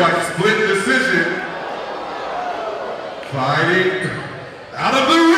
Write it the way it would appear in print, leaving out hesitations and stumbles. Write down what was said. by split decision, fighting out of the ring.